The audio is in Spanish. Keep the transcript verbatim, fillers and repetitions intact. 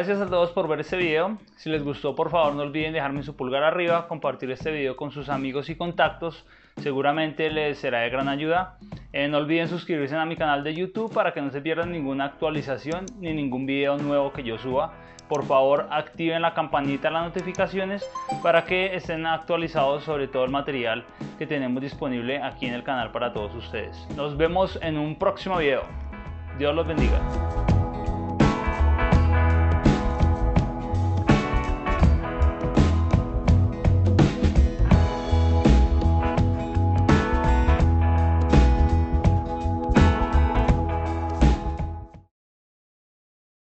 Gracias a todos por ver este video. Si les gustó, por favor no olviden dejarme su pulgar arriba, compartir este video con sus amigos y contactos, seguramente les será de gran ayuda. Eh, no olviden suscribirse a mi canal de YouTube para que no se pierdan ninguna actualización ni ningún video nuevo que yo suba. Por favor activen la campanita de las notificaciones para que estén actualizados sobre todo el material que tenemos disponible aquí en el canal para todos ustedes. Nos vemos en un próximo video. Dios los bendiga.